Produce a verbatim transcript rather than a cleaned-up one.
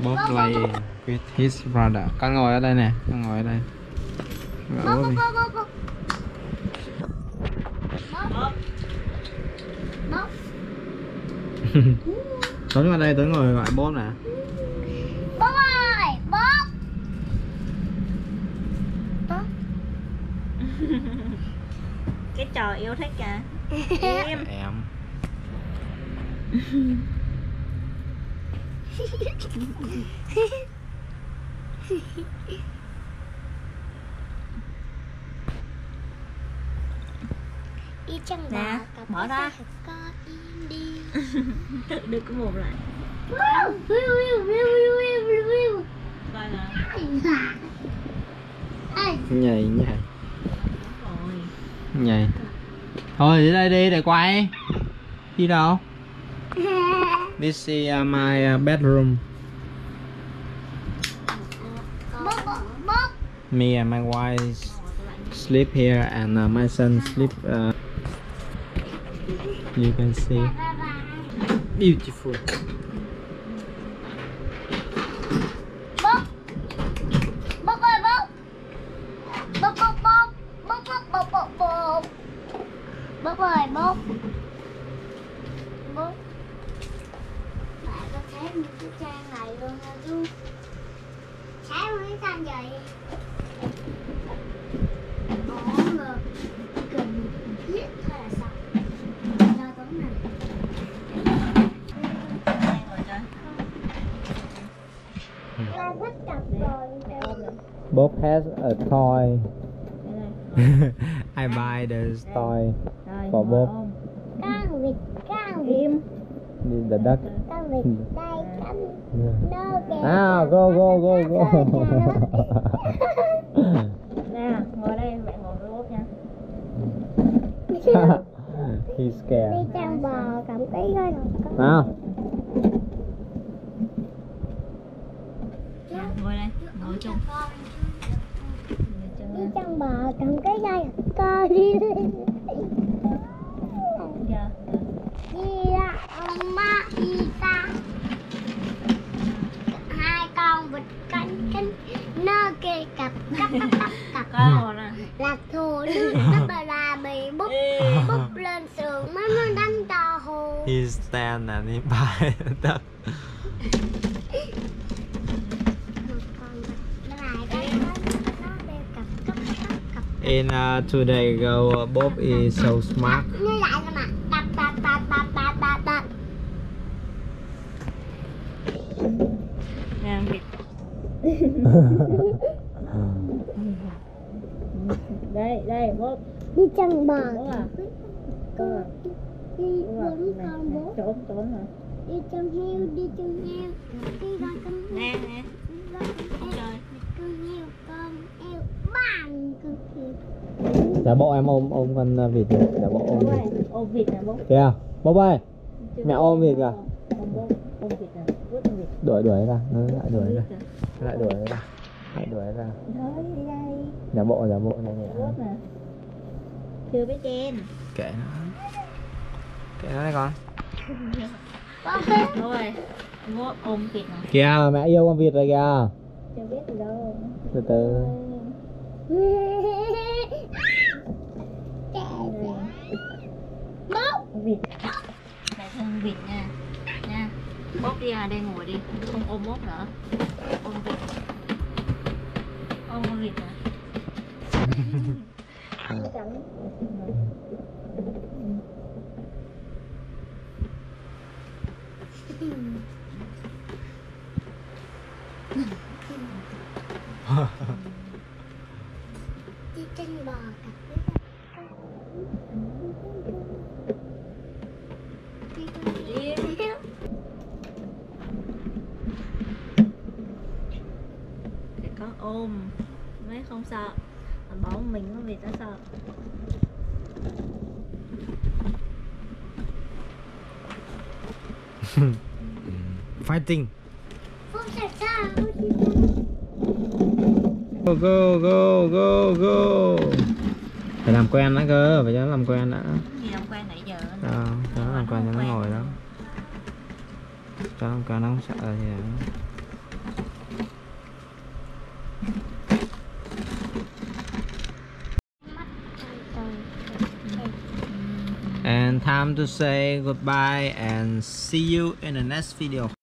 Bob play with his brother. Con ngồi ở đây nè, con ngồi ở đây. Bob, Bob, Bob, Bob. Tối qua đây tới ngồi gọi Bob nè. Bob ơi, Bob. Bob. Cái trò yêu thích à? Em. Em. Đi chân nè, bỏ ra. Tự đưa cái mồm lại. Nhảy nhảy. Nhảy. Thôi đi đây đi để quay. Đi đâu? This is uh, my uh, bedroom. Me and my wife sleep here, and uh, my son sleep. Uh, you can see, beautiful. Bob has a toy. I buy this toy for Bob. Con vịt, con vịt. The duck. Con vịt đây, con. No, kìa. Nào, go, go, go, go. Nào, ngồi đây, mẹ ngồi với Bob nha. He's scared. Đi trang bò, cầm tí thôi. Nào. Ngồi đây, ngồi chung. Đi trong bờ cầm cái dây coi đi. Đi ra ông má đi ta. Hai con vịt cánh cánh nó kê cặp cặp cặp cặp cặp. Con nè. Là thù nước nó bà là bị búp búp lên sườn má nó đánh to hồ. He stand and he buy that. And uh, today go uh, Bob is so smart. Đây đây Bob đi chân bò à? Đi bốn con bố. Trốn trốn hả? Đi chân heo đi chân heo đi ra con nè nè. Giả bộ em ôm ôm con vịt, giả bộ ôm vịt. Ôm vịt nè bố. Kìa, bố ơi. Mẹ ôm vịt kìa. Ôm vịt nè, vuốt vịt. Đuổi đuổi ra, nó lại đuổi ra. Lại đuổi ra. Lại đuổi ra. Thôi đi đây. Giả bộ, giả bộ này nhỉ. Vuốt nè. Chưa biết tên. Kệ nó. Kệ nó đây con. Bố ơi. Vuốt ôm vịt nè. Kìa, mẹ yêu con vịt rồi kìa. Chưa biết từ đâu. Từ từ. Vịt. Mẹ thương vịt nha. Nha. Bob đi ra đây ngồi đi, không ôm Bob nữa. Ôm vịt. Ôm vịt à. Đi trên bò cả. Ôm mấy không sợ mà bỏ mình nó vịt nó sợ. Fighting. Go go go go go. Phải làm quen đã cơ, phải cho nó làm quen đã. Thì làm quen nãy giờ. Ờ, cho nó làm quen cho nó ngồi đó. Cho nó làm quen nó không sợ gì nữa. And time to say goodbye and see you in the next video.